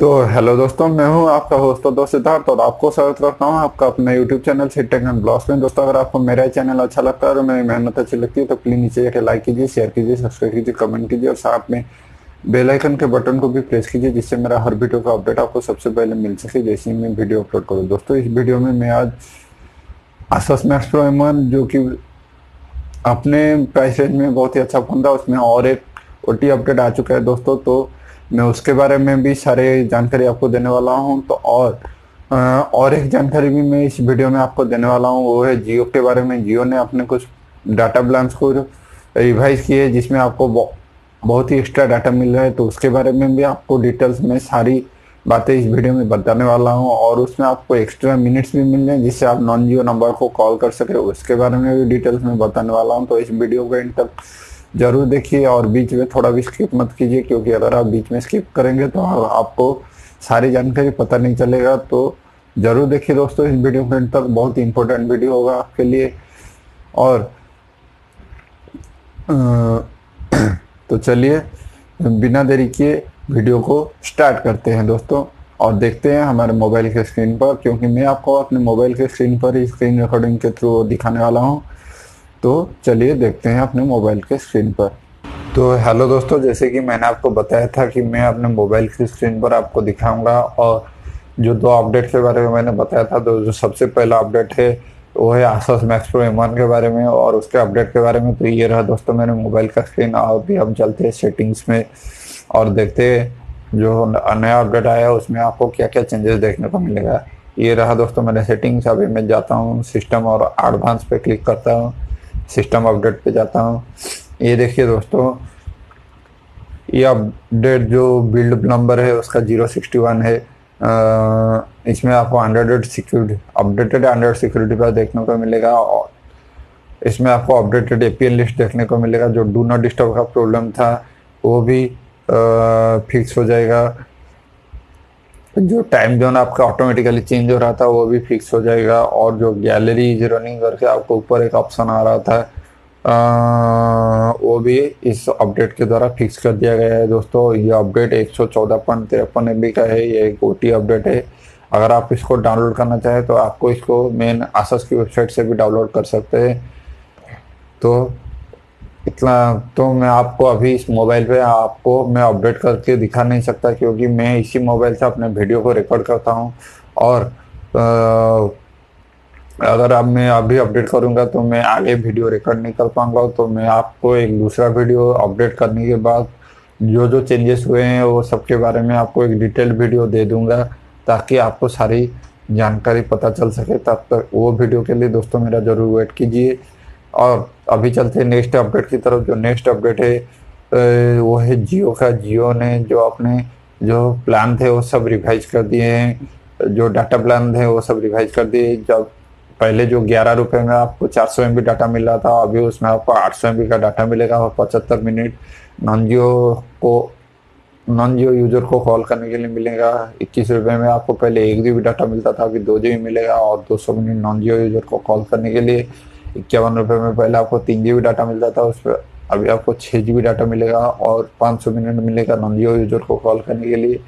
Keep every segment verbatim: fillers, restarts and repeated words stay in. तो हेलो दोस्तों, मैं हूं आपका होस्ट और दोस्त सिद्धार्थ और आपको स्वागत करता हूं आपका अपने यूट्यूब चैनल से टेक एंड ब्लॉग्स में। दोस्तों, अगर आपको मेरा चैनल अच्छा लगता है और मेरी मेहनत अच्छी लगती है तो प्लीज नीचे लाइक कीजिए, शेयर कीजिए, सब्सक्राइब कीजिए, कमेंट कीजिए और साथ में बेल आइकन के बटन को भी प्रेस कीजिए जिससे मेरा हर वीडियो का अपडेट आपको सबसे पहले मिल सके जैसे ही मैं वीडियो अपलोड करूँ। दोस्तों, इस वीडियो में मैं आज Asus Max Pro M one जो कि अपने प्राइस रेंज में बहुत ही अच्छा फोन था, उसमें और एक ओटी अपडेट आ चुका है दोस्तों, तो मैं उसके बारे में भी सारे जानकारी आपको देने वाला हूं। तो और आ, और एक जानकारी भी मैं इस वीडियो में आपको देने वाला हूं, वो है जियो के बारे में। जियो ने अपने कुछ डाटा प्लान्स को रिवाइज किए जिसमें आपको बहुत ही एक्स्ट्रा डाटा मिल रहा है, तो उसके बारे में भी आपको डिटेल्स में सारी बातें इस वीडियो में बताने वाला हूं। और उसमें आपको एक्स्ट्रा मिनट्स भी मिल रहे हैं जिससे आप नॉन जियो नंबर को कॉल कर सके, उसके बारे में भी डिटेल्स में बताने वाला हूँ। तो इस वीडियो को एंड तक जरूर देखिए और बीच में थोड़ा भी स्किप मत कीजिए, क्योंकि अगर आप बीच में स्किप करेंगे तो आपको सारी जानकारी पता नहीं चलेगा। तो जरूर देखिए दोस्तों, इस वीडियो के अंत तक, बहुत ही इम्पोर्टेंट वीडियो होगा आपके लिए। और तो चलिए बिना देरी किए वीडियो को स्टार्ट करते हैं दोस्तों और देखते हैं हमारे मोबाइल के स्क्रीन पर, क्योंकि मैं आपको अपने मोबाइल के स्क्रीन पर स्क्रीन रिकॉर्डिंग के थ्रू दिखाने वाला हूँ। तो चलिए देखते हैं अपने मोबाइल के स्क्रीन पर। तो हेलो दोस्तों, जैसे कि मैंने आपको बताया था कि मैं अपने मोबाइल की स्क्रीन पर आपको दिखाऊंगा और जो दो अपडेट के बारे में मैंने बताया था, तो जो सबसे पहला अपडेट है वो है Asus Max Pro M one के बारे में और उसके अपडेट के बारे में। तो ये रहा दोस्तों मेरे मोबाइल का स्क्रीन। और भी हम चलते हैं सेटिंग्स में और देखते हैं जो नया अपडेट आया उसमें आपको क्या क्या चेंजेस देखने को मिलेगा। ये रहा दोस्तों मेरे सेटिंग्स। अभी मैं जाता हूँ सिस्टम और एडवांस पे क्लिक करता हूँ, सिस्टम अपडेट पे जाता हूँ। ये देखिए दोस्तों, ये अपडेट जो बिल्ड नंबर है उसका ज़ीरो सिक्सटी वन है। आ, इसमें आपको hundred security updated hundred security पर देखने को मिलेगा और इसमें आपको अपडेटेड एपीएन लिस्ट देखने को मिलेगा। जो डू नॉट डिस्टर्ब का प्रॉब्लम था वो भी फिक्स हो जाएगा। जो टाइम जोन आपका ऑटोमेटिकली चेंज हो रहा था वो भी फिक्स हो जाएगा। और जो गैलरी इज रनिंग करके आपको ऊपर एक ऑप्शन आ रहा था आ, वो भी इस अपडेट के द्वारा फिक्स कर दिया गया है दोस्तों। ये अपडेट एक सौ चौदह पॉइंट तिरपन एम बी का है। ये एक ओटी अपडेट है। अगर आप इसको डाउनलोड करना चाहें तो आपको इसको मेन Asus की वेबसाइट से भी डाउनलोड कर सकते हैं। तो इतना तो मैं आपको अभी इस मोबाइल पे आपको मैं अपडेट करके दिखा नहीं सकता, क्योंकि मैं इसी मोबाइल से अपने वीडियो को रिकॉर्ड करता हूं। और आ, अगर अब मैं अभी अपडेट करूंगा तो मैं आगे वीडियो रिकॉर्ड नहीं कर पाऊंगा। तो मैं आपको एक दूसरा वीडियो अपडेट करने के बाद जो जो चेंजेस हुए हैं वो सब के बारे में आपको एक डिटेल्ड वीडियो दे दूँगा, ताकि आपको सारी जानकारी पता चल सके। तब तक वो वीडियो के लिए दोस्तों मेरा ज़रूर वेट कीजिए। और अभी चलते हैं नेक्स्ट अपडेट की तरफ। जो नेक्स्ट अपडेट है वो है जियो का। जियो ने जो अपने जो प्लान थे वो सब रिवाइज कर दिए हैं, जो डाटा प्लान थे वो सब रिवाइज कर दिए। जब पहले जो ग्यारह रुपये में आपको चार सौ एम बी डाटा मिल रहा था, अभी उसमें आपको आठ सौ एम बी का डाटा मिलेगा और पचहत्तर मिनट नॉन जियो को नॉन जियो यूजर को कॉल करने के लिए मिलेगा। इक्कीस रुपये में आपको पहले एक जी बी डाटा मिलता था, अभी दो जी बी मिलेगा। और दो सौ मिनट नॉन जियो यूजर को कॉल करने के लिए इक्यावन रुपये में पहले आपको तीन जी बी डाटा मिलता था, उस पर अभी आपको छः जी बी डाटा मिलेगा और पाँच सौ मिनट मिलेगा नॉन जियो यूजर को कॉल करने के लिए।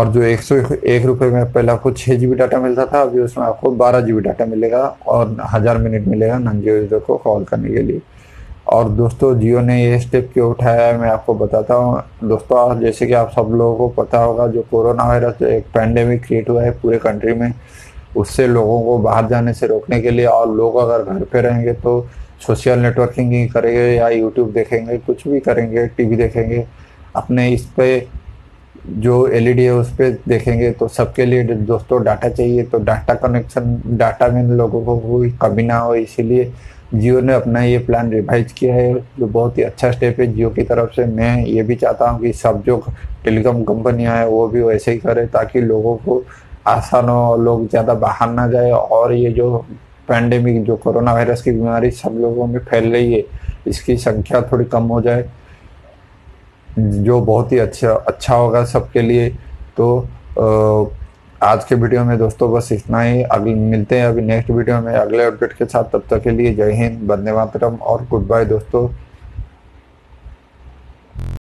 और जो एक सौ एक रुपये में पहले आपको छः जी बी डाटा मिलता था, अभी उसमें आपको बारह जी बी डाटा मिलेगा और हज़ार मिनट मिलेगा नॉन जियो यूजर को कॉल करने के लिए। और दोस्तों जियो ने ये स्टेप क्यों उठाया है मैं आपको बताता हूँ दोस्तों। जैसे कि आप सब लोगों को पता होगा, जो कोरोना वायरस एक पैंडेमिक क्रिएट हुआ है पूरे कंट्री में, उससे लोगों को बाहर जाने से रोकने के लिए, और लोग अगर घर पे रहेंगे तो सोशल नेटवर्किंग ही करेंगे या यूट्यूब देखेंगे, कुछ भी करेंगे, टीवी देखेंगे, अपने इस पे जो एलईडी है उस पर देखेंगे। तो सबके लिए दोस्तों डाटा चाहिए, तो डाटा कनेक्शन डाटा में लोगों को कोई कमी ना हो, इसीलिए जियो ने अपना ये प्लान रिवाइज किया है, जो बहुत ही अच्छा स्टेप है जियो की तरफ से। मैं ये भी चाहता हूँ कि सब जो टेलीकॉम कंपनियाँ हैं वो भी वैसे ही करें, ताकि लोगों को आसान हो, लोग ज़्यादा बाहर ना जाए। और ये जो पैंडेमिक जो कोरोना वायरस की बीमारी सब लोगों में फैल रही है, इसकी संख्या थोड़ी कम हो जाए, जो बहुत ही अच्छा अच्छा होगा सबके लिए। तो आज के वीडियो में दोस्तों बस इतना ही। अगले मिलते हैं अभी नेक्स्ट वीडियो में अगले अपडेट के साथ। तब तक के लिए जय हिंद, वंदे मातरम और गुड बाय दोस्तों।